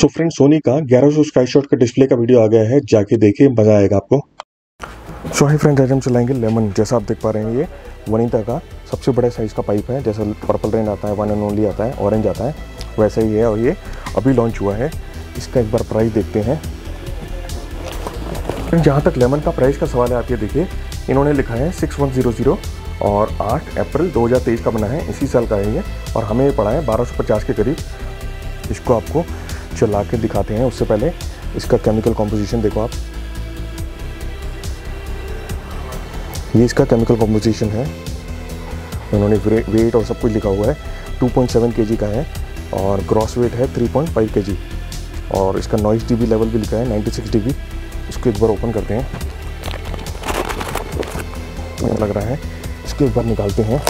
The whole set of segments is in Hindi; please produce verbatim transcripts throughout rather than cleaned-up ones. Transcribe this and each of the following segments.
सो फ्रेंड सोनी का ग्यारह सौ स्काई शॉट का डिस्प्ले का वीडियो आ गया है, जाके देखिए, मजा आएगा आपको। सो हाय फ्रेंड्स, आज हम चलाएंगे लेमन। जैसा आप देख पा रहे हैं ये वनिता का सबसे बड़े साइज़ का पाइप है। जैसा पर्पल रेन आता है, वन एंड ओनली आता है, ऑरेंज आता है, वैसा ही है। और ये अभी लॉन्च हुआ है। इसका एक बार प्राइस देखते हैं। जहाँ तक लेमन का प्राइस का सवाल है, आप ये देखिए, इन्होंने लिखा है सिक्स वन ज़ीरो ज़ीरो और आठ अप्रैल दो हज़ार तेईस का बना है, इसी साल का है ये। और हमें ये पड़ा है बारह सौ पचास के करीब। इसको आपको चला के दिखाते हैं। उससे पहले इसका केमिकल कॉम्पोजिशन देखो आप। ये इसका केमिकल कॉम्पोजिशन है। उन्होंने वेट और सब कुछ लिखा हुआ है। टू पॉइंट सेवन केजी का है और ग्रॉस वेट है थ्री पॉइंट फाइव केजी। और इसका नॉइज़ डीबी लेवल भी लिखा है नाइन्टी सिक्स डीबी। इसको एक बार ओपन करते हैं, लग रहा है। इसको एक बार निकालते हैं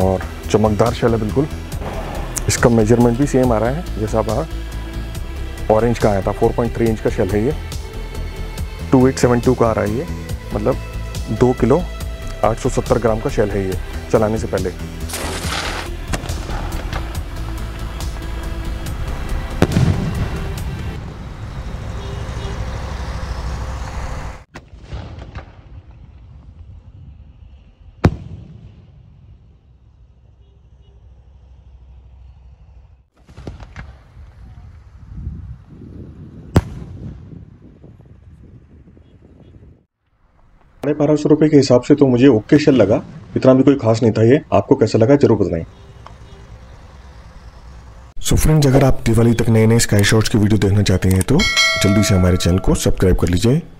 और चमकदार शैल है बिल्कुल। इसका मेजरमेंट भी सेम आ रहा है जैसा बाहर ऑरेंज का आया था। फोर पॉइंट थ्री इंच का शेल है ये। टू एट सेवन टू का आ रहा है ये, मतलब दो किलो आठ सौ सत्तर ग्राम का शेल है ये। चलाने से पहले साढ़े बारह सौ रुपये के हिसाब से तो मुझे ओके शेल लगा, इतना भी कोई खास नहीं था ये। आपको कैसा लगा जरूर बताएं। सो फ्रेंड्स, अगर आप दिवाली तक नए नए स्काई शॉट्स की वीडियो देखना चाहते हैं तो जल्दी से हमारे चैनल को सब्सक्राइब कर लीजिए।